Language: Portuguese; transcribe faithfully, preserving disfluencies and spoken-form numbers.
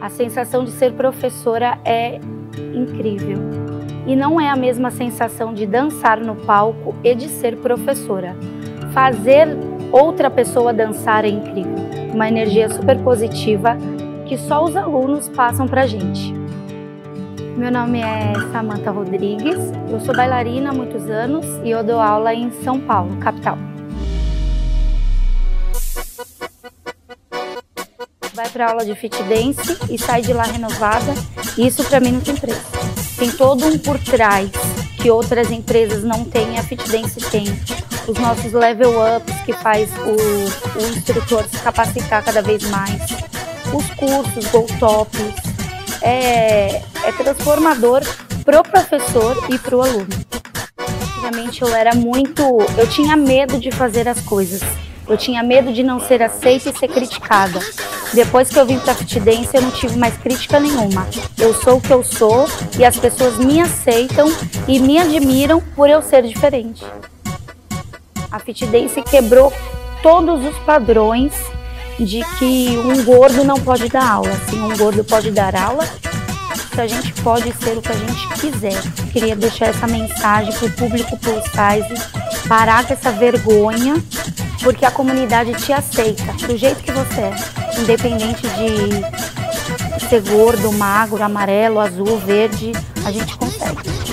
A sensação de ser professora é incrível. E não é a mesma sensação de dançar no palco e de ser professora. Fazer outra pessoa dançar é incrível. Uma energia super positiva que só os alunos passam pra gente. Meu nome é Samanta Rodrigues, eu sou bailarina há muitos anos e eu dou aula em São Paulo, capital. Vai para aula de FitDance e sai de lá renovada, isso para mim não tem preço. Tem todo um por trás que outras empresas não têm, a FitDance tem. Os nossos level ups que faz o, o instrutor se capacitar cada vez mais. Os cursos, go top, é, é transformador pro professor e pro aluno. Antigamente eu era muito, eu tinha medo de fazer as coisas. Eu tinha medo de não ser aceita e ser criticada. Depois que eu vim pra FitDance, eu não tive mais crítica nenhuma. Eu sou o que eu sou e as pessoas me aceitam e me admiram por eu ser diferente. A FitDance quebrou todos os padrões de que um gordo não pode dar aula. Sim, um gordo pode dar aula, se a gente pode ser o que a gente quiser. Eu queria deixar essa mensagem pro público plus size, parar com essa vergonha, porque a comunidade te aceita do jeito que você é, independente de ser gordo, magro, amarelo, azul, verde, a gente consegue.